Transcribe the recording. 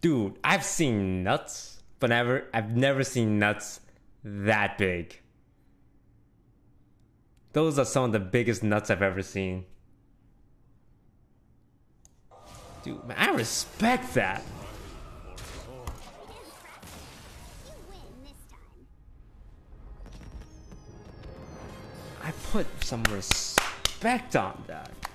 Dude, I've seen nuts, but I've never seen nuts that big. Those are some of the biggest nuts I've ever seen. Dude, man, I respect that. I put some respect on that.